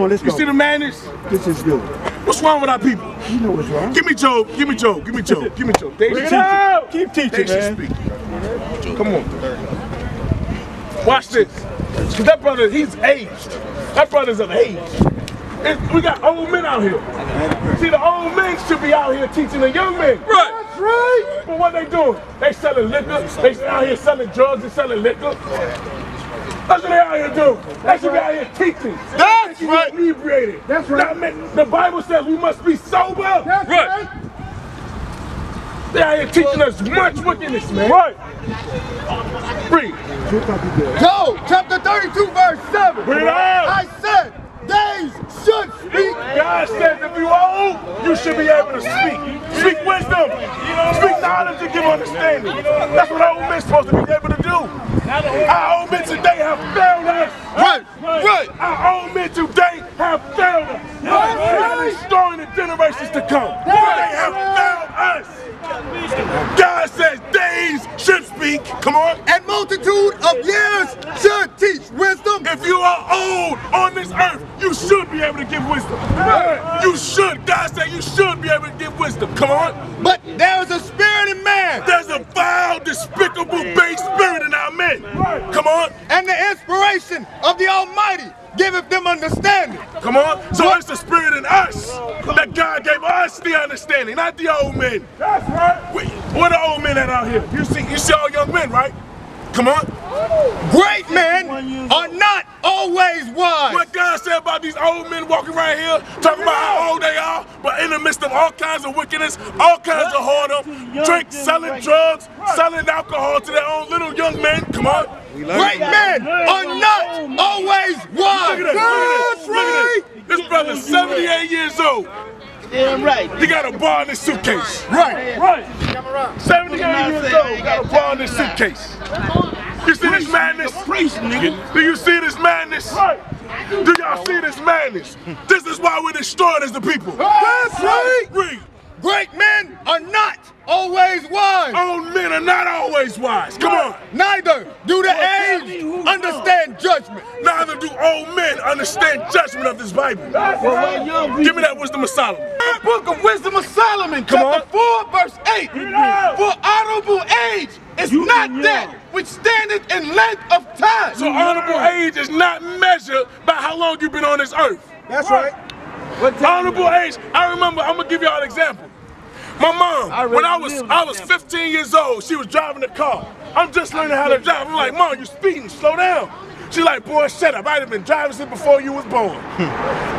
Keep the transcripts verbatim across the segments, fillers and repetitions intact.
Come on, let's you go. You see the madness? This is good. What's wrong with our people? You know what's wrong. Give me Job. Give me Job. Give me Job. Give me Job. They should teach. Keep teaching, man. Speak. Come on. Watch this. Because that brother, he's aged. That brother's of age. It's, we got old men out here. See, the old men should be out here teaching the young men. Right. That's right. But what they doing? They selling liquor. They out here selling drugs and selling liquor. That's what they out here do. They should be out here teaching. That's they right. Inebriated. That's right. Now, the Bible says we must be sober. That's right. right. They out here teaching us much wickedness, man. Right. Read. Job chapter thirty-two, verse seven. Read it out. I said, they should speak. God says if you are old, you should be able to speak. Speak wisdom. Speak knowledge and give understanding. That's what old men are supposed to be able to do. Our old men today have failed us. Right, right. Our old men today have failed us. Right. He's destroying the generations to come. Right. They have failed us. God says days should speak. Come on. And multitude of years should teach wisdom. If you are old on this earth, you should be able to give wisdom. Right. You should. God said you should be able to give wisdom. Come on. But there is a spirit in man. There's a vile, despicable, base spirit in our men. Right. Come on. And the inspiration of the Almighty giveth them understanding. Come on. So it's the spirit in us that God gave us the understanding, not the old men. That's right. We, where the old men at out here? You see, you see all young men, right? Come on. Great men are not always wise. What God said about these old men walking right here, talking about how old they are, but in the midst of all kinds of wickedness, all kinds of whoredom, drink, selling drugs, selling alcohol to their own little young men. Come on. Great men are not always wise. Look at this. Look at this. This brother's seventy-eight years old. Damn right. He got a bar in his suitcase. Right. Right. seventy-eight years old, got a bar in his suitcase. You see this madness? Do you see this madness? Do y'all see this madness? This is why we're destroyed as the people. That's right. Read. Great men are not always wise. Old men are not always wise. Come on. Neither do the aged understand judgment. Neither do old men understand judgment of this Bible. Give me that wisdom of Solomon. The book of wisdom of Solomon, chapter four, verse eight. For honorable age is not that which standeth in length of time. So honorable age is not measured by how long you've been on this earth. That's right. Honorable age. I remember. I'm gonna give y'all an example. My mom, when I was I was fifteen years old, she was driving a car. I'm just learning how to drive. I'm like, Mom, you speeding? Slow down. She's like, boy, shut up. I'd have been driving since before you was born.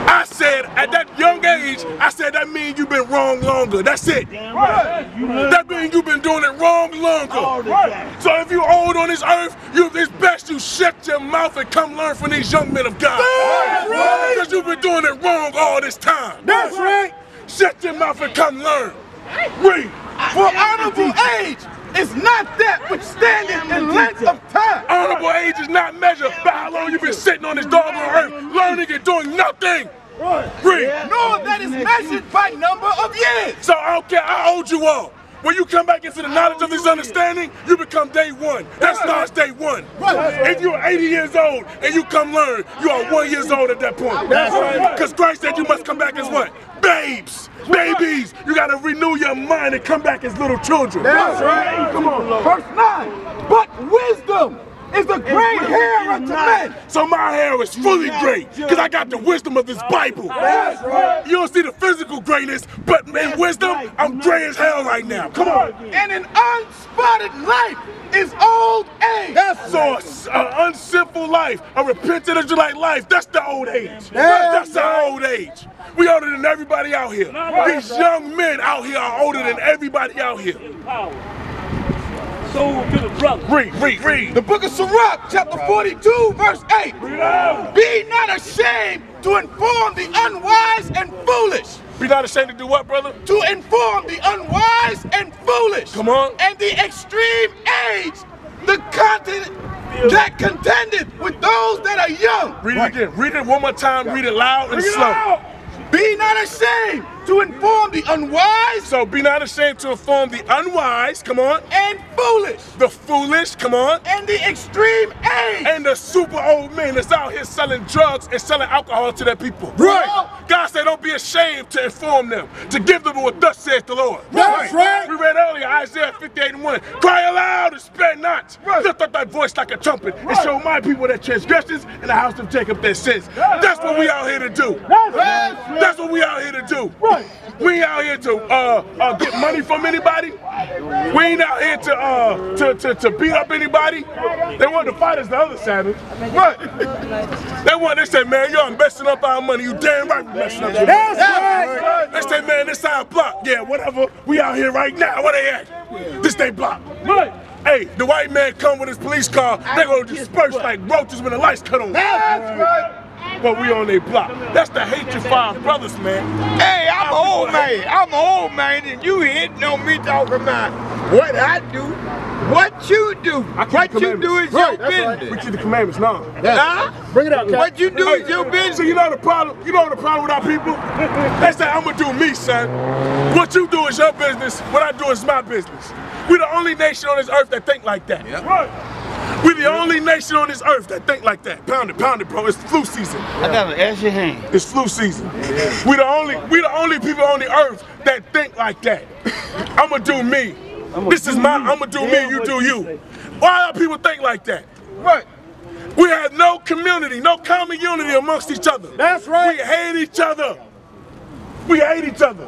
I said, at that young age, I said that means you've been wrong longer. That's it. Right. That means you've been doing it wrong longer. Right. So if you're old on this earth, you, it's best you shut your mouth and come learn from these young men of God. That's right. Because you've been doing it wrong all this time. That's right. Shut your mouth and come learn. Read. For honorable age. It's not that which standeth in length of time. Honorable age is not measured by how long you've been sitting on this dog on earth, learning and doing nothing. Read. Nor that is measured by number of years. So I don't care how old you are. When you come back into the knowledge of this understanding, you become day one. That starts day one. If you're eighty years old and you come learn, you are one years old at that point. That's right. Because Christ said you must come back as what? Babes, babies. You got to renew your mind and come back as little children. That's right. Come on. Verse nine. But wisdom is the great hair unto men. So my hair is fully great because I got the wisdom of this Bible. That's right. You don't see the physical greatness, but in wisdom, I'm gray as hell right now. Come on. And an unspotted life is old age. That's so an unsinful life, a repentant of July life. That's the old age. That's the old age. We older than everybody out here. These young men out here are older than everybody out here. So to the brother. Read, read, read. The book of Sirach, chapter forty-two, verse eight. Be not ashamed to inform the unwise and foolish. Be not ashamed to do what, brother? To inform the unwise and foolish. Come on. And the extreme age, the content that contended with those that are young. Read it again. Read it one more time. Read it loud and slow. Be not ashamed to inform the unwise. So be not ashamed to inform the unwise. Come on. And foolish. The foolish, come on. And the extreme age. And the super old men that's out here selling drugs and selling alcohol to their people. Right. Well, God said don't be ashamed to inform them, to give them what thus saith the Lord. That's right. right. We read earlier, Isaiah fifty-eight and one. Cry aloud and spare not. Right. Lift up thy voice like a trumpet right. and show my people their transgressions and the house of Jacob their sins. That's, that's what right. we out here to do. That's, right. that's what we out here to do. Right. We out here to uh, uh, get money from anybody. We ain't out here to, uh, to, to, to beat up anybody. They want to fight us the other side. What? They want, they say, man, y'all messing up our money. You damn right we messing up your money. That's right. They say, man, this our block. Yeah, whatever. We out here right now. Where they at? This they block. Right. Hey, the white man come with his police car. They gonna disperse like roaches when the lights cut on. That's right. But we on their block. That's the hatred for our brothers, man. Hey, I'm an old man. I'm an old man, and you hitting on me talking about what I do, what you do. What you do is your business. We keep the commandments now. Huh? Bring it out. What you do is your business. So you know the problem. You know the problem with our people. They say I'm gonna do me, son. What you do is your business. What I do is my business. We're the only nation on this earth that think like that. Yep. Right. We're the only nation on this earth that think like that. Pound it, pound it, bro. It's flu season. I gotta ask your hand. It's flu season. Yeah. We the only, we the only people on the earth that think like that. I'ma do me. I'm this is my. I'ma do me. You do you. you. Why are people think like that? Right. We have no community, no common unity amongst each other. That's right. We hate each other. We hate each other.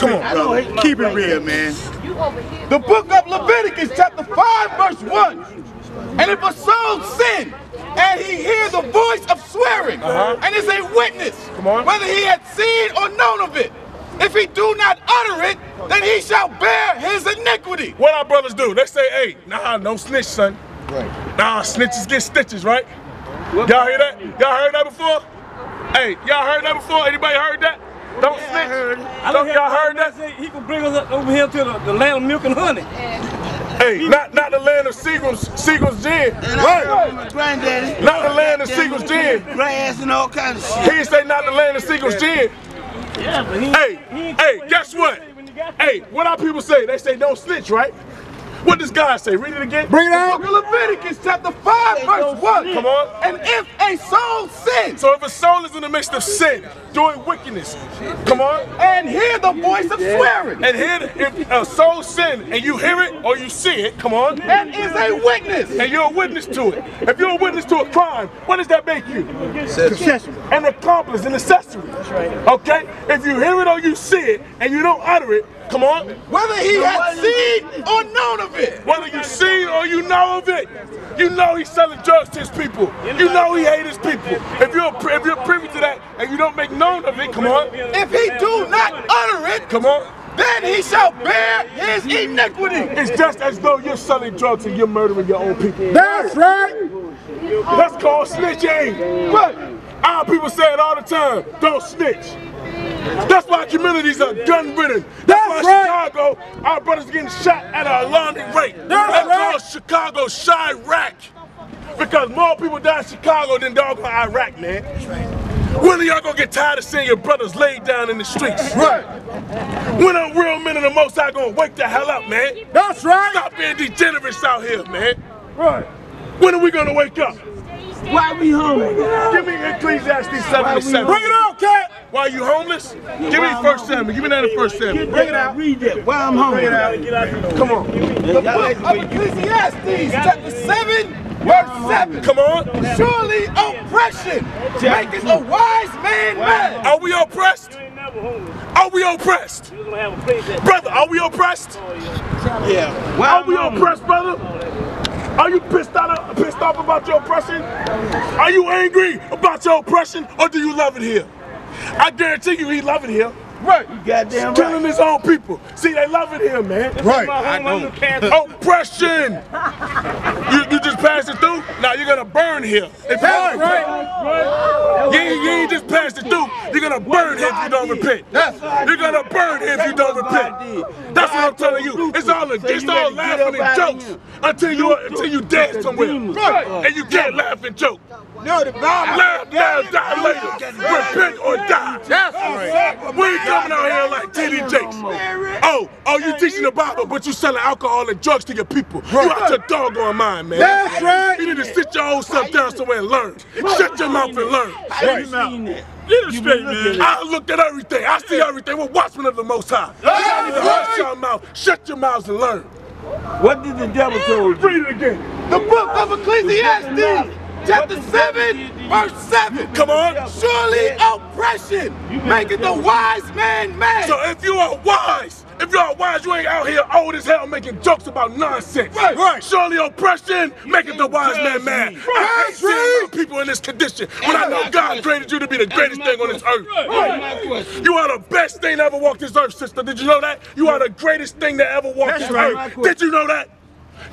Come on, bro. Keep it real, man. The book of Leviticus, chapter five, verse one. And if a soul sin, and he hears the voice of swearing, uh-huh. and is a witness, Come on. whether he had seen or known of it, if he do not utter it, then he shall bear his iniquity. What our brothers do, they say, hey, nah, no snitch, son. Right. Nah, snitches get stitches, right? Y'all hear that? Y'all heard that before? Hey, y'all heard that before? Anybody heard that? Don't yeah, snitch. I heard it. I don't y'all heard that? Say he can bring us up over here to the, the land of milk and honey. Yeah. Hey, not, not the land of Seagram's gin. Right. Granddaddy. Not the land of Seagram's gin. Grass and all kinds of shit. He say not the land of Seagram's gin. Yeah, but he, hey, he hey, guess what? Hey, what our people say? They say don't snitch, right? What does God say? Read it again. Bring it out. Leviticus chapter five, verse one. Come on. And if a soul sins. So if a soul is in the midst of sin, doing wickedness, come on. And hear the voice of swearing. And hear, if a soul sins and you hear it or you see it, come on. And is a witness. And you're a witness to it. If you're a witness to a crime, what does that make you? An accomplice, an accessory. Okay? If you hear it or you see it and you don't utter it, come on. Whether he has seen or known of it. Whether you seen or you know of it. You know he's selling drugs to his people. You know he hates his people. If you're if you're privy to that and you don't make known of it, come on. If he do not utter it, come on. Then he shall bear his iniquity. It's just as though you're selling drugs and you're murdering your own people. That's right. That's called snitching. But our people say it all the time. Don't snitch. That's why communities are gun-ridden. That's, That's why right. Chicago, our brothers are getting shot at an alarming rate. That's, That's right. called Chicago Chirac. Because more people die in Chicago than dog in Iraq, man. That's right. When are y'all gonna get tired of seeing your brothers laid down in the streets? Right. When are real men of the Most High gonna wake the hell up, man? That's right. Stop being degenerates out here, man. Right. When are we gonna wake up? Why are we homeless? Give me Ecclesiastes seven and seven. Bring it out, Cat! Why are you homeless? Yeah, give me first Samuel. Give me that in first Samuel. Bring it out. Read that. Why I'm homeless. Bring it out. Come on. The book of Ecclesiastes, chapter seven. Verse seven. Come on. Surely oppression maketh a wise man mad. Are we oppressed? Are we oppressed? Brother, are we oppressed? Yeah. Are we oppressed, brother? Are you pissed out, pissed off about your oppression? Are you angry about your oppression, or do you love it here? I guarantee you he love it here. Right. You goddamn killing right. his own people. See, they love it here, man. This right. I know. Oppression. you, you just pass it through? Now you're gonna burn here. If That's you, right. right. You, you ain't just passed it through. You're gonna burn here if you don't repent. That's you're gonna burn here if you don't repent. That's what I'm telling you. It's all it's all laughing and jokes until you until you dance somewhere. Right. And you can't laugh and joke. No, the Bible. Laugh now, die later. Repent or die. That's right. We ain't coming out here like T D Jakes. Oh, oh, you teaching the Bible, but you selling alcohol and drugs to your people. You out your doggone mind, man. That's right. You need to sit your old self down somewhere and learn. Shut your mouth and learn. Right now. Get it straight, man. I looked at everything. I see everything. We're watchmen of the Most High. You need to shut your mouth. Shut your mouths and learn. What did the devil tell you? Read it again. The book of Ecclesiastes, chapter seven, verse seven. Come on. Surely oppression maketh the wise man mad. So if you are wise, if you are wise, you ain't out here old as hell making jokes about nonsense. Right, right. Surely oppression maketh the wise man mad. I hate seeing people in this condition when I know God created you to be the greatest thing on this earth. Right. You are the best thing that ever walked this earth, sister. Did you know that? You are the greatest thing that ever walked this earth. Did you know that?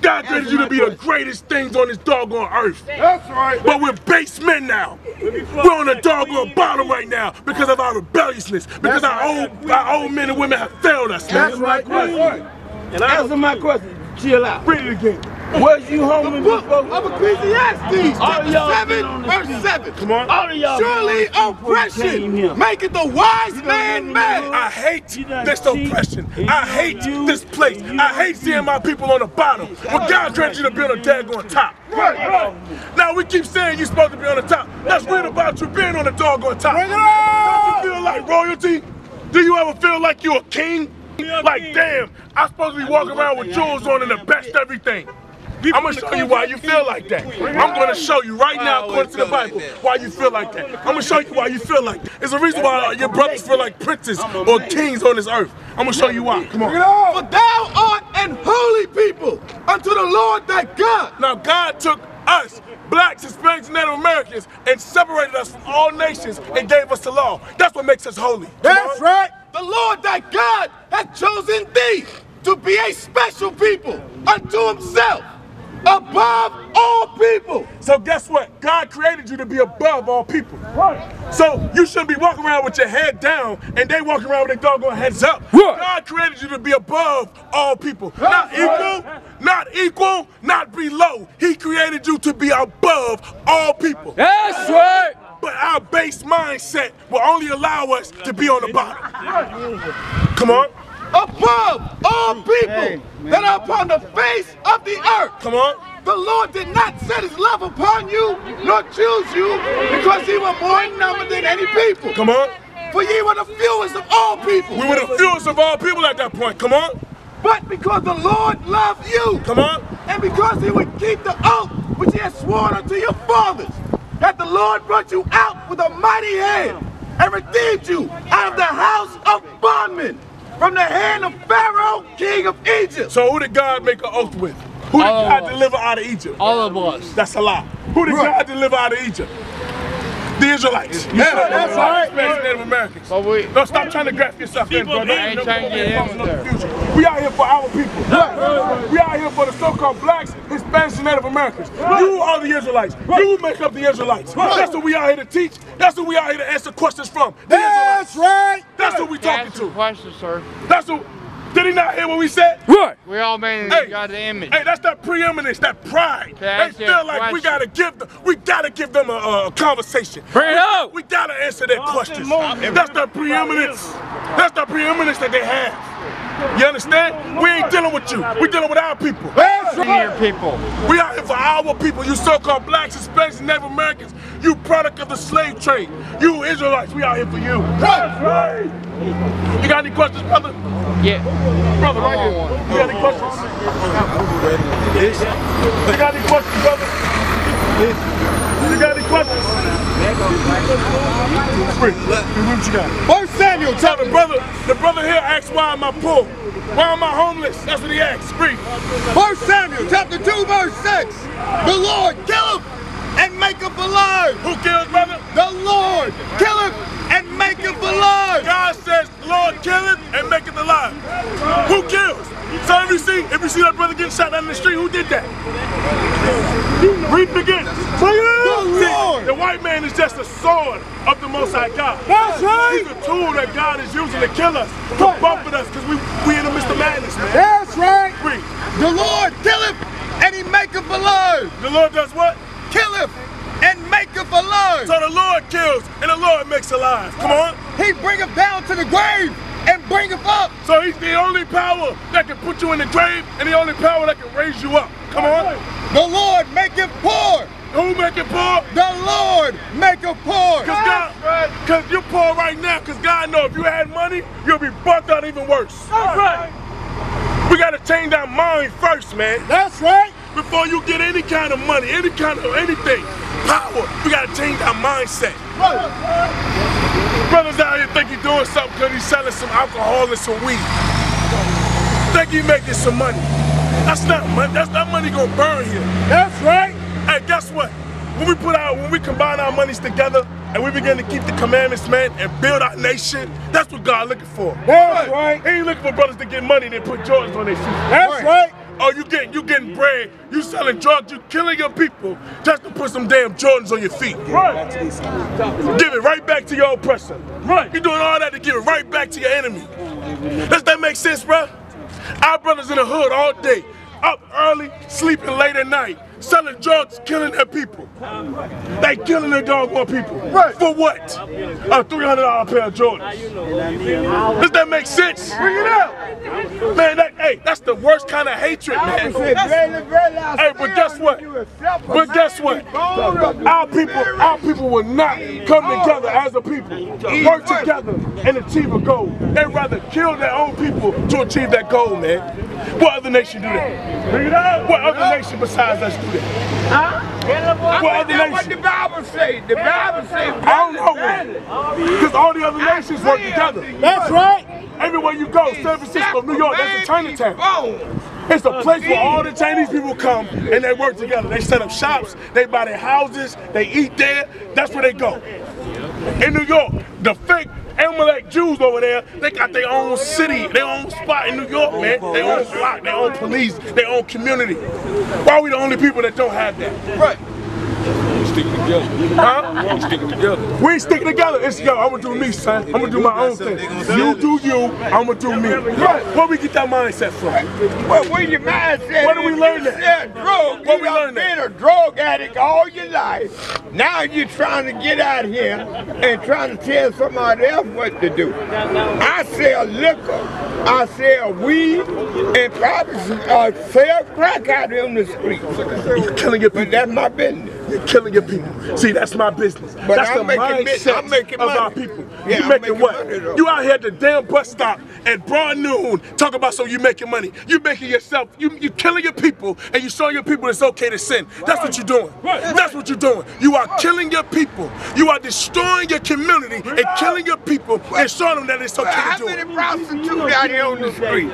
God created you to be the greatest things on this doggone earth. That's right. But we're base men now. We're on the doggone bottom right now because of our rebelliousness. Because our old, our old men and women have failed us. That's right. And answer my question. Chill out. Read it again. Was you home in the book of Ecclesiastes, chapter seven, verse seven. Come on. All of y'all. Surely oppression maketh the wise man mad. I hate this oppression. I hate this place. I hate seeing my people on the bottom. Well, God created you to be on the daggone top. Right, right. Now we keep saying you're supposed to be on the top. That's weird about you being on the doggone top. Don't you feel like royalty? Do you ever feel like you're a king? Like, damn, I'm supposed to be walking around with jewels on and the best everything. I'm going to show you why you feel like that. I'm going to show you right now, according to the Bible, why you feel like that. I'm going to show you why you feel like that. It's the reason why your brothers feel like princes or kings on this earth. I'm going to show you why. Come on. For thou art an holy people unto the Lord thy God. Now, God took us, blacks, Hispanics, and Native Americans, and separated us from all nations and gave us the law. That's what makes us holy. That's right. The Lord thy God hath chosen thee to be a special people unto himself, above all people. So guess what? God created you to be above all people. Right. So you shouldn't be walking around with your head down and they walking around with their doggone heads up. Right. God created you to be above all people. Not equal, not equal, not below. He created you to be above all people. That's right. But our base mindset will only allow us to be on the bottom. Come on. Above all people that are upon the face of the earth. Come on. The Lord did not set his love upon you, nor choose you, because ye were more in number than any people. Come on. For ye were the fewest of all people. We were the fewest of all people at that point. Come on. But because the Lord loved you. Come on. And because he would keep the oath which he had sworn unto your fathers, that the Lord brought you out with a mighty hand and redeemed you out of the house of bondmen from the hand of Pharaoh, king of Egypt. So who did God make an oath with? Who did God deliver out of Egypt? All of us. That's a lie. Who did God deliver out of Egypt? The Israelites. Yeah, that's right. Native Americans. Don't stop trying to grasp yourself in, brother. We out here for our people. We out here for the so-called blacks, Hispanics, and Native Americans. You are the Israelites. You make up the Israelites. That's what we out here to teach. That's what we out here to answer questions from. That's right. That's what we talking to. Questions, sir. That's what. Did he not hear what we said? Right. We all made in hey, God's image. Hey, that's that preeminence, that pride. They feel like question. we gotta give them, we gotta give them a, a conversation. Bring it up. We gotta answer their Austin questions. Morgan. That's that preeminence. That's that preeminence that they have. You understand? We ain't dealing with you. We're dealing with our people. That's right. people. We out here for our people. You so-called blacks, Hispanics, Native Americans. You product of the slave trade. You Israelites. We out here for you. That's right. You got any questions, brother? Yeah. Brother, right here. You got any questions? You got any questions, brother? You got any questions? What you got? First Samuel, tell the brother. The brother here asks, why am I poor? Why am I homeless? That's what he asks. Read. First Samuel, chapter two, verse six. The Lord killeth and maketh alive. Who kills, brother? The Lord killeth and maketh alive. God says, Lord killeth and maketh alive. Who kills? So if you see, if you see that brother getting shot down in the street, who did that? Read again. The Lord. The white man is just a sword of the Most High God. That's right. He's a tool that God is using to kill us, to buffet us, because we, we in the midst of madness, man. That's right. Read. The Lord killeth and he maketh alive. The Lord does what? Killeth and maketh alive. So the Lord kills and the Lord makes alive. Come on. He bringeth down to the grave and bringeth up. So he's the only power that can put you in the grave and the only power that can raise you up. Come on. The Lord maketh poor. Who maketh poor? The Lord maketh poor. Cause God, cause you're poor right now. Cause God knows if you had money, you'll be bumped out even worse. That's right. We gotta change our mind first, man. That's right. Before you get any kind of money, any kind of anything, power, we gotta change our mindset. Right. Brothers out here think he's doing something because he's selling some alcohol and some weed. Think he's making some money. That's not money. That's not money gonna burn here. That's right. Hey, guess what? When we put out, when we combine our monies together and we begin to keep the commandments, man, and build our nation, that's what God looking for. That's right. He ain't looking for brothers to get money and put Jordans on their feet. That's right. Oh, you getting you getting bread, you selling drugs, you killing your people just to put some damn Jordans on your feet. Right. Give it right back to your oppressor. Right. You're doing all that to give it right back to your enemy. Does that make sense, bro? Our brothers in the hood all day, up early, sleeping late at night, selling drugs, killing their people. They killing their doggone people. Right. For what? A three hundred dollar pair of Jordans. Does that make sense? Bring it up. Man, that, hey, that's the worst kind of hatred, man. Hey, but guess what? But guess what? Our people, our people will not come together as a people, work together and achieve a goal. They'd rather kill their own people to achieve that goal, man. What other nation do that? Bring it up. What other nation besides us do that? Huh? What other nation? What the Bible say? The Bible say. I don't know it. Because all the other nations work together. That's right. Everywhere you go, San Francisco, New York, that's a Chinatown. It's a place where all the Chinese people come and they work together. They set up shops, they buy their houses, they eat there. That's where they go. In New York, the fake Amalek Jews over there, they got their own city, their own spot in New York, man. Their own block, their own police, their own community. Why are we the only people that don't have that? Right. We sticking together. Huh? We sticking together. We sticking together. It's yo, I'm gonna do me, son. I'm gonna do my own thing. You do you, I'm gonna do me. Right. Where we get that mindset from? Well, where your mindset? Where do we learn that? Drug. Where we learn that? You've been a drug addict all your life. Now you're trying to get out here and trying to tell somebody else what to do. I sell liquor. I sell weed and probably uh, sell crack out on the street. You're killing your people. But that's my business. You're killing your people. See, that's my business. But that's I'm the making mindset I'm making of our people. Yeah, you making, making what? Money, you out here at the damn bus stop at broad noon talking about so you making money. You making yourself. You you killing your people and you showing your people it's okay to sin. That's right. What you're doing. Right. That's what you're doing. You are right. Killing your people. You are destroying your community and killing your people and showing them that it's okay well, to do it. How many prostitutes out here on the street?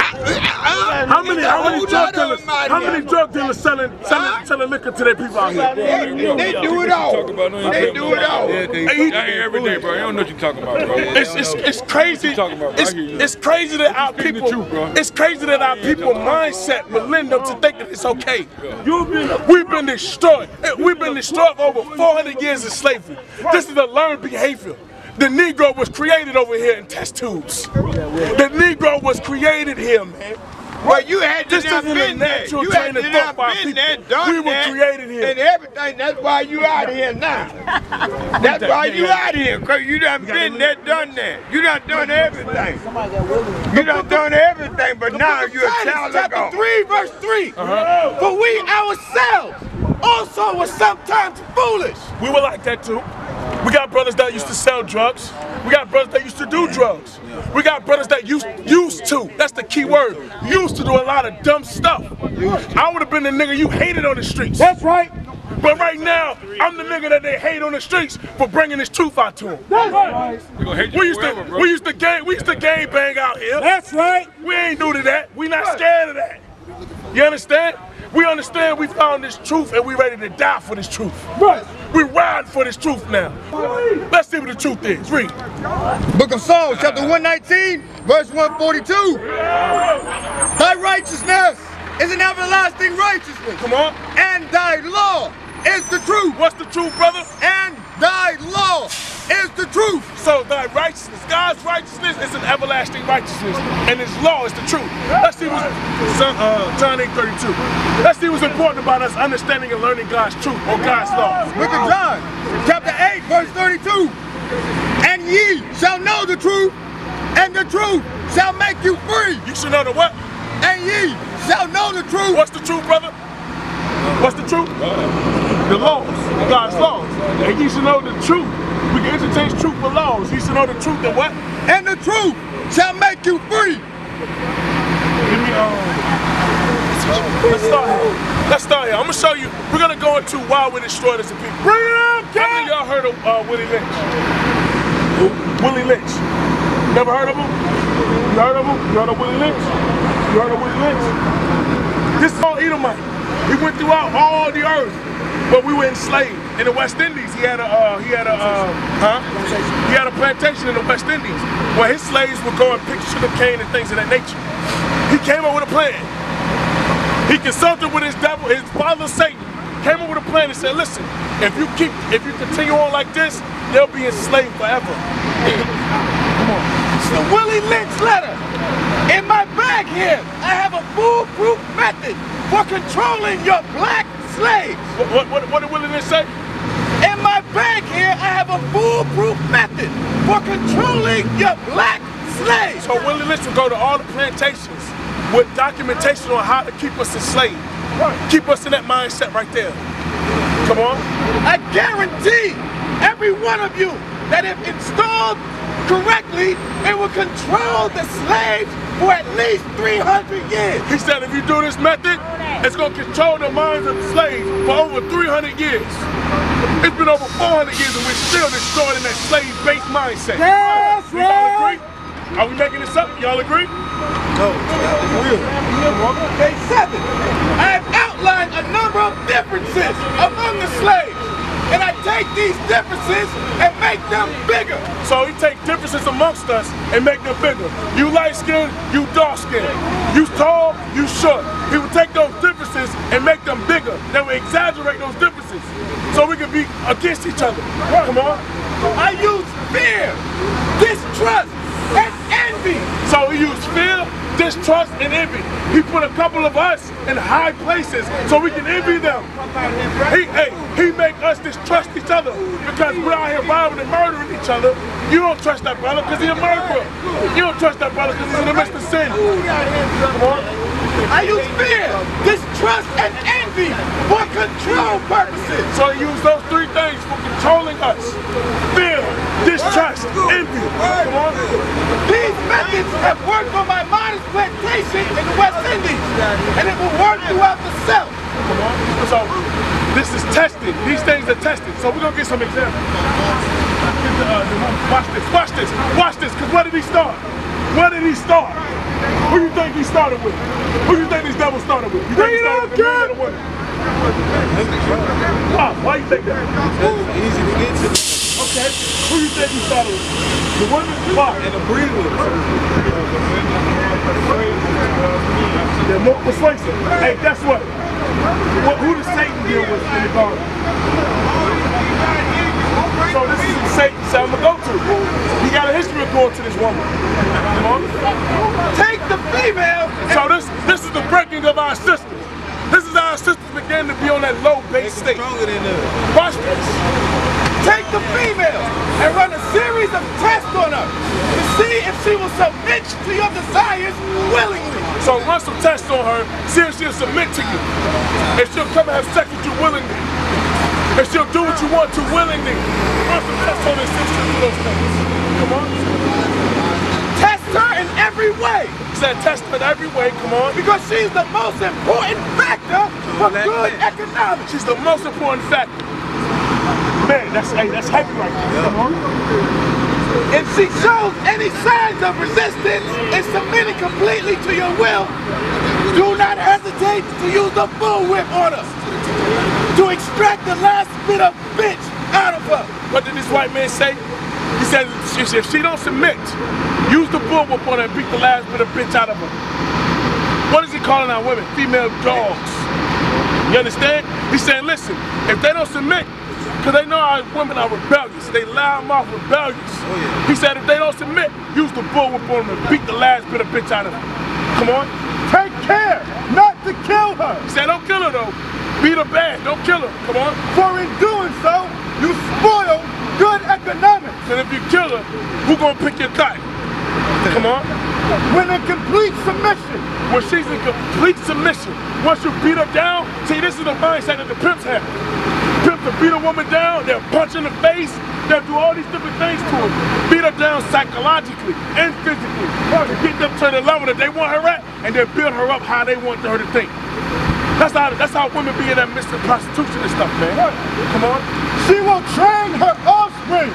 How many how many drug dealers? How many drug dealers selling selling selling liquor to their people out here? They, they do it all. They do it all. They, they, they, I hear every day, bro. You don't know what you're talking about, bro. It's it's it's crazy. It's it's crazy that our people. It's crazy that our people mindset will lend them to think that it's okay. We've been destroyed. We've been destroyed for over four hundred years of slavery. This is a learned behavior. The Negro was created over here in test tubes. The Negro was created here, man. Well, you had to not been there. You had to not been there, done we were that, created here. And everything, that's why you out here now. That's why you out here, because you done been there, done that. You done done everything. You done done everything, but now you're a child of God. chapter three, verse three. Uh-huh. For we ourselves also were sometimes foolish. We were like that too. We got brothers that used to sell drugs. We got brothers that used to do drugs. We got brothers that used used to. That's the key word. Used to do a lot of dumb stuff. I would have been the nigga you hated on the streets. That's right. But right now, I'm the nigga that they hate on the streets for bringing this truth out to them. That's right. We used to we used to gang we used to gang bang out here. That's right. We ain't new to that. We not scared of that. You understand? We understand we found this truth and we ready to die for this truth. Right. We ride for this truth now. Let's see what the truth is. Read. Book of Psalms, chapter one nineteen, verse one forty-two. Yeah. Thy righteousness is an everlasting righteousness. Come on. And thy law is the truth. What's the truth, brother? And thy law is the truth. So thy righteousness, God's righteousness is an everlasting righteousness, and his law is the truth. Let's see what's uh, John eight thirty-two. Let's see what's important about us understanding and learning God's truth or God's law. Look at John, chapter eight, verse thirty-two. And ye shall know the truth, and the truth shall make you free. You shall know the what? And ye shall know the truth. What's the truth, brother? What's the truth? The laws, God's laws. And ye shall know the truth. We can interchange truth for laws. Ye shall know the truth and what? And the truth shall make you free. Give me, um, let's start here. Let's start here. I'm going to show you. We're going to go into why we destroy this people. Bring it up, Ken! How many of y'all heard of uh, Willie Lynch? Who? Willie Lynch. Never heard of him? You heard of him? You heard of Willie Lynch? You heard of Willie Lynch? This is all Edomite. He went throughout all the earth, but we were enslaved. In the West Indies, he had a uh, he had a uh, huh? He had a plantation in the West Indies where his slaves would go and pick sugar cane and things of that nature. He came up with a plan. He consulted with his devil, his father Satan. Came up with a plan and said, "Listen, if you keep, if you continue on like this, they'll be enslaved forever." Come on. It's the Willie Lynch letter. In my bag here, I have a foolproof method for controlling your black slaves. What what what did Willie Lynch say? In my bag here, I have a foolproof method for controlling your black slaves. So Willie Lynch would go to all the plantations with documentation on how to keep us enslaved. Right. Keep us in that mindset right there. Come on. I guarantee every one of you that if installed correctly, it will control the slaves for at least three hundred years. He said if you do this method, it's going to control the minds of the slaves for over three hundred years. It's been over four hundred years and we're still destroyed in that slave-based mindset. Yes, y'all right. Agree? Are we making this up? Y'all agree? No, that is real. Page seven. I have outlined a number of differences among the slaves, and I take these differences and make them bigger. So he take differences amongst us and make them bigger. You light-skinned, you dark-skinned. You tall, you short. He would take those differences and make them bigger. They would exaggerate those differences so we could be against each other. Come on. I use fear, distrust, and envy. So he used fear, distrust, and envy. He put a couple of us in high places so we can envy them. He, hey, he make us distrust each other because we're out here robbing and murdering each other. You don't trust that brother because he's a murderer. You don't trust that brother because he's in the midst of sin. Come on. I use fear, distrust, and envy for control purposes. So he used those three things for controlling us. Fear, distrust, envy. Come on. These methods have worked on my modest plantation in the West Indies, and it will work throughout the South. Come on. So this is tested. These things are tested. So we're gonna get some examples. Watch this. Watch this. Watch this. Cause where did he start? Where did he start? Who do you think he started with? Who do you think these devils started with? You think he started with the man or the woman? Why? Why you think that? Easy to get to. Okay. Who do you think he started with? The woman? Why? And the breeders. They're more persuasive. Hey, guess what? what? Who does Satan deal with in the garden? So this is who Satan said I'm going to go to. He got a history of going to this woman. Come on. Take the female! So this, this is the breaking of our sisters. This is how our sisters began to be on that low base state. Watch this. Take the female and run a series of tests on her to see if she will submit to your desires willingly. So run some tests on her, see if she'll submit to you. If she'll come and have sex with you willingly. If she'll do what you want to willingly. Run some tests on her and see if she'll do those things. Come on. Test her in every way. Said test her in every way, come on. Because she's the most important factor for good economics. She's the most important factor. Man, that's, hey, that's heavy right there. Come on. If she shows any signs of resistance and submitting completely to your will, do not hesitate to use the full whip on her to extract the last bit of bitch out of her. What did this white man say? He said, if she don't submit, use the bull whip on her and beat the last bit of bitch out of her. What is he calling our women? Female dogs. You understand? He's saying, listen, if they don't submit, because they know our women are rebellious. They loud-mouthed rebellious. Oh, yeah. He said if they don't submit, use the bullwhip on them and beat the last bit of bitch out of them. Come on. Take care not to kill her. He said don't kill her though. Beat her bad. Don't kill her. Come on. For in doing so, you spoil your economics. And if you kill her, who's going to pick your cotton? Come on. When in complete submission. When she's in complete submission. Once you beat her down, see, this is the mindset that the pimps have. Pimps to beat a woman down, they'll punch in the face, they'll do all these different things to her. Beat her down psychologically and physically. Get them to the level that they want her at, and they'll build her up how they want her to think. That's how, that's how women be in that midst of prostitution and stuff, man. Come on. She will train her offspring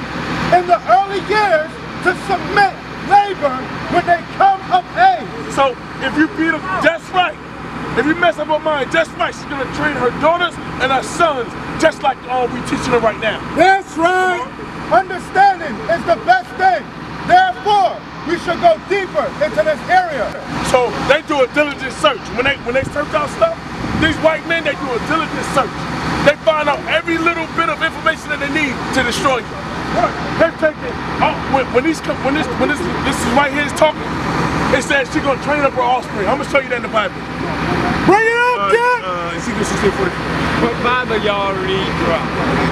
in the early years to submit labor when they come of age. So if you beat them just right, if you mess up her mind just right, she's going to train her daughters and her sons just like all we teaching her right now. That's right. Understanding is the best thing. Therefore, we should go deeper into this area. So they do a diligent search. When they, when they search out stuff, these white men, they do a diligent search. They find out every little bit of information that they need to destroy you. They've taken, oh, when, when, these, when, this, when this, this is right here is talking, it says she's going to train up her offspring. I'm going to show you that in the Bible. Bring it up, Jack! Uh, uh, what Bible y'all read from?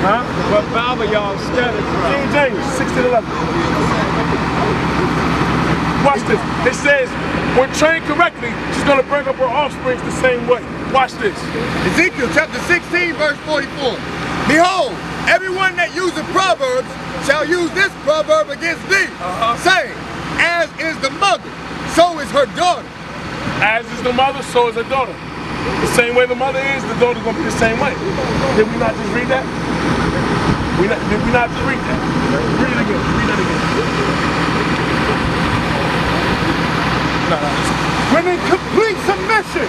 Huh? What Bible y'all study from? King James, sixteen eleven. Watch this. It says, when trained correctly, she's going to bring up her offspring the same way. Watch this. Ezekiel chapter sixteen, verse forty-four. Behold, everyone that uses proverbs shall use this proverb against thee, uh-huh. saying, as is the mother, so is her daughter. As is the mother, so is her daughter. The same way the mother is, the daughter's going to be the same way. Did we not just read that? We not, did we not just read that? Read it again. Read that again. No, no, no. When in complete submission,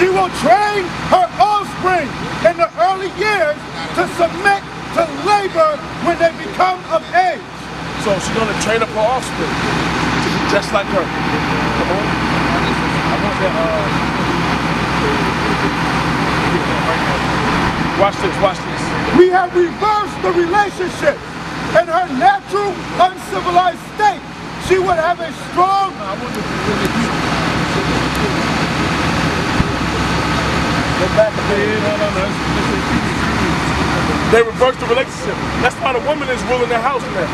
she will train her offspring in the early years to submit to labor when they become of age. So she's going to train up her offspring to be just like her. Come on. I want that, uh... Watch this, watch this. We have reversed the relationship. In her natural, uncivilized state, she would have a strong... They reversed the relationship. That's why the woman is ruling the house now.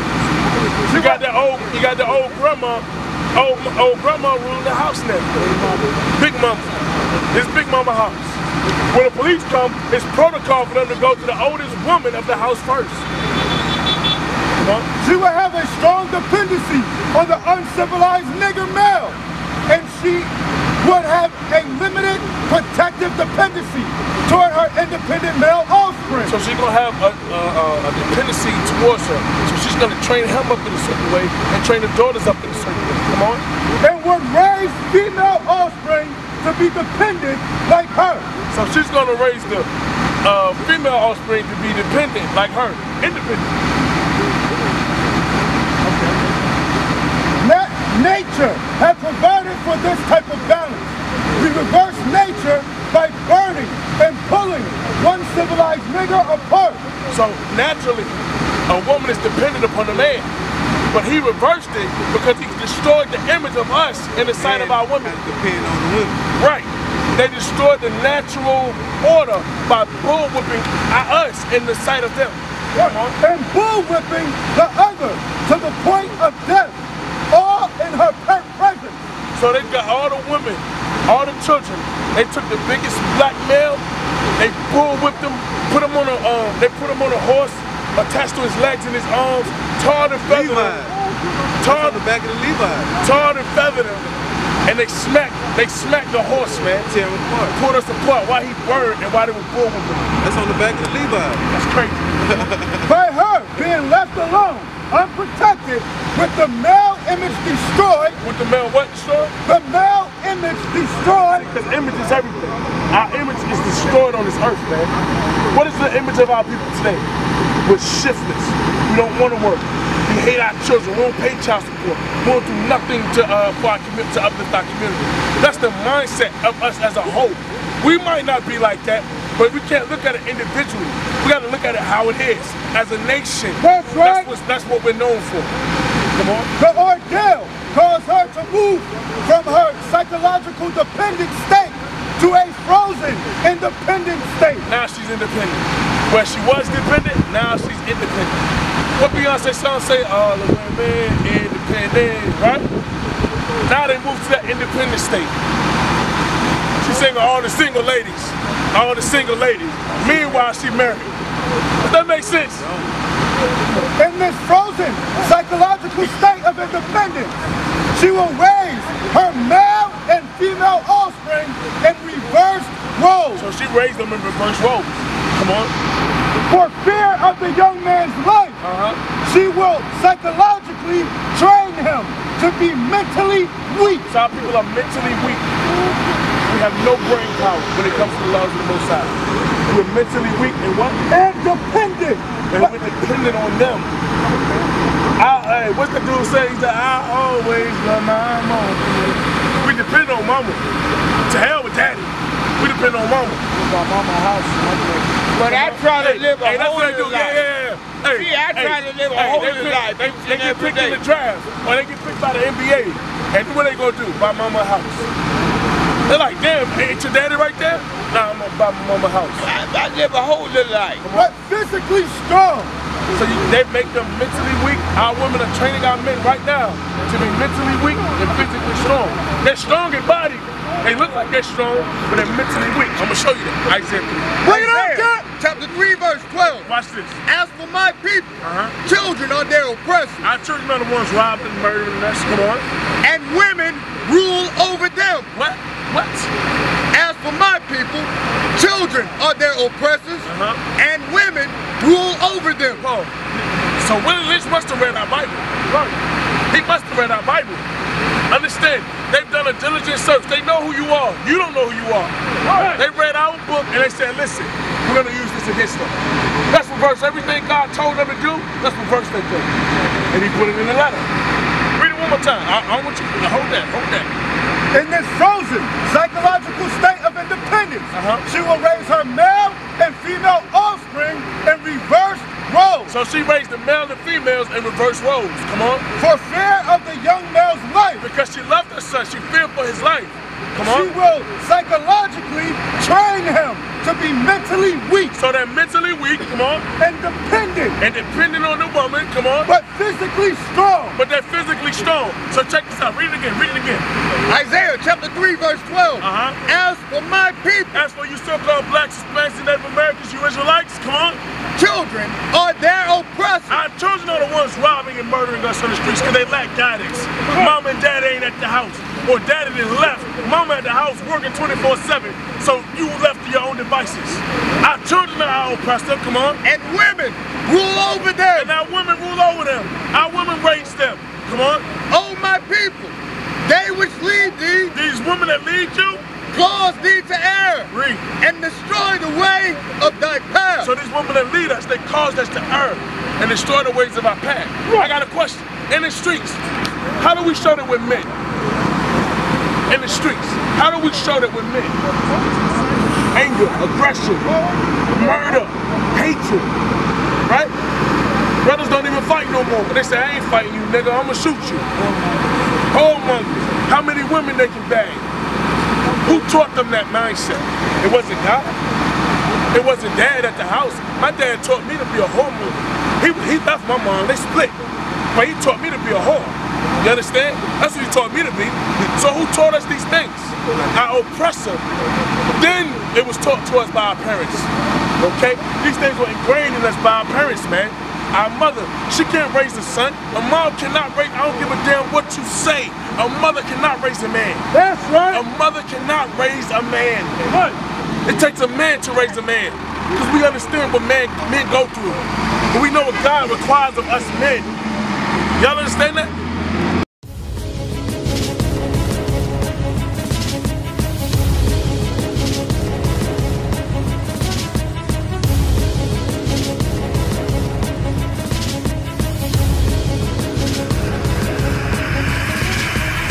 You got that old, you got the old grandma, old old grandma ruling the house now. Big mama, it's big mama house. When the police come, it's protocol for them to go to the oldest woman of the house first. She will have a strong dependency on the uncivilized nigger male, and she would have a limited protective dependency toward her independent male offspring. So she's going to have a, a, a dependency towards her. So she's going to train him up in a certain way and train the daughters up in a certain way. Come on. And would raise female offspring to be dependent like her. So she's going to raise the uh, female offspring to be dependent like her. Independent. Okay. Let nature have provided for this type of balance. We reverse nature by burning and pulling one civilized nigger apart. So naturally, a woman is dependent upon the man. But he reversed it because he destroyed the image of us in the sight of our women. Depend on the women. Right. They destroyed the natural order by bullwhipping us in the sight of them. And bullwhipping the other to the point of death, all in her presence. So they've got all the women, all the children, they took the biggest black male, they bullwhipped him, put him on a, um, they put him on a horse, attached to his legs and his arms, tarred and feathered him. Tarred the back of the Levi. Tarred and feathered him, and they smacked, they smacked the horse, man. Tear him apart. Pulled us apart while he burned and while they were bullwhipping him. That's on the back of the Levi. That's crazy. By her being left alone, unprotected, with the male image destroyed. With the male what destroyed? The male image destroyed. Because image is everything. Our image is destroyed on this earth, man. What is the image of our people today? We're shiftless. We don't want to work. We hate our children. We won't pay child support. We won't do nothing to uh, for our community, to uplift our community. That's the mindset of us as a whole. We might not be like that, but we can't look at it individually. We got to look at it how it is, as a nation. That's right. That's what, that's what we're known for. Come on. The ordeal caused her to move from her psychological dependent state to a frozen independent state. Now she's independent. Where she was dependent, now she's independent. What Beyonce's song say? All the women independent, right? Now they move to that independent state. She's singing all the single ladies, all the single ladies. Meanwhile, she married. Does that make sense? In this frozen psychological state of independence, she will raise her male and female offspring in reverse roles. So she raised them in reverse roles. Come on. For fear of the young man's life, uh-huh. She will psychologically train him to be mentally weak. So our people are mentally weak. We have no brain power when it comes to the laws of the Most High. We're mentally weak and what? And dependent. And but we're dependent on them. I, hey, what's the dude saying? He said, I always love my mama. We depend on mama. To hell with daddy. We depend on mama. My mama house, my But I try to hey, live a hey, holy life. Yeah, yeah, yeah. Hey, see, I try hey, to live a hey, holy they, life. They, they get picked day. in the draft, or they get picked by the N B A. And what they gonna do? Buy mama a house. They're like, damn, ain't your daddy right there? Nah, I'm gonna buy my mama a house. I, I live a holy life. But physically strong. So you, they make them mentally weak. Our women are training our men right now to be mentally weak and physically strong. They're strong in body. They look like they're strong, but they're mentally weak. I'm gonna show you that. Isaiah three. Bring it up, Cap! Chapter three, verse twelve. Watch this. As for my people, uh-huh. children are their oppressors. Our children are the ones robbing and murdering us. Come on. And women rule over them. What? What? As for my people, children are their oppressors, uh-huh. and women rule over them. Oh. So Willie Lynch must have read our Bible. He must have read our Bible. Understand, they've done a diligent search. They know who you are. You don't know who you are. Right. They read our book and they said, listen, we're going to use this against them. Let's reverse everything God told them to do. Let's reverse that thing. And he put it in the letter. Read it one more time. I, I want you to hold that, hold that. In this frozen psychological state of independence, uh-huh. she will raise her male and female offspring in reverse roles. So she raised the male and females in reverse roles. Come on. For fear of the young male's life. Because she loved her son. She feared for his life. Come on. She will psychologically train him to be mentally weak. So they're mentally weak. Come on. And dependent. And dependent on the woman. Come on. But physically strong. But they're physically strong. So check this out. Read it again. Read it again. Isaiah chapter three verse twelve. Uh-huh. As for my people. As for you so-called blacks, Hispanics, and Native Americans, you Israelites, come on. Children are their oppressors. Our children are the ones robbing and murdering us on the streets because they lack guidance. Mom and dad ain't at the house. Or daddy done left. Mama at the house working twenty-four seven. So you left to your own devices. Our children are our oppressors, come on. And women rule over them. And our women rule over them. Our women raise them. Come on. Oh my people. They which lead thee, these women that lead you, cause thee to err, Read. and destroy the way of thy path. So these women that lead us, they cause us to err and destroy the ways of our path. Right. I got a question. In the streets, how do we show that we're men? In the streets, how do we show that we're men? Anger, aggression, murder, hatred, right? Brothers don't even fight no more, but they say, I ain't fighting you, nigga, I'ma shoot you. Whoremongers, how many women they can bang? Who taught them that mindset? It wasn't God. It wasn't dad at the house. My dad taught me to be a whoremonger. He, he left my mom, they split. But he taught me to be a whore. You understand? That's what he taught me to be. So who taught us these things? Our oppressor. Then it was taught to us by our parents. Okay? These things were ingrained in us by our parents, man. Our mother, she can't raise a son. A mom cannot raise, I don't give a damn what you say. A mother cannot raise a man. That's right. A mother cannot raise a man. What? It takes a man to raise a man. Because we understand what man, men go through. And we know what God requires of us men. Y'all understand that?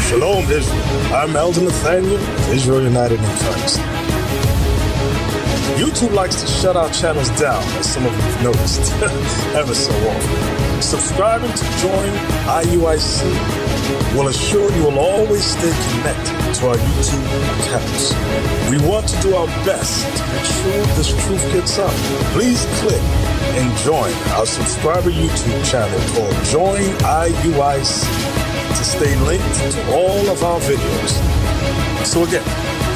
Shalom Israel. I'm Elder Nathaniel, Israel United in Christ. YouTube likes to shut our channels down, as some of you have noticed, ever so often. Subscribing to join I U I C will assure you will always stay connected to our YouTube accounts. We want to do our best to make sure this truth gets out. Please click and join our subscriber YouTube channel called Join I U I C to stay linked to all of our videos. So again,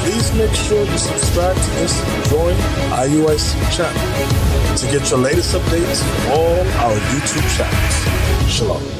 please make sure you subscribe to this Join I U I C channel to get your latest updates on all our YouTube channels. Shalom.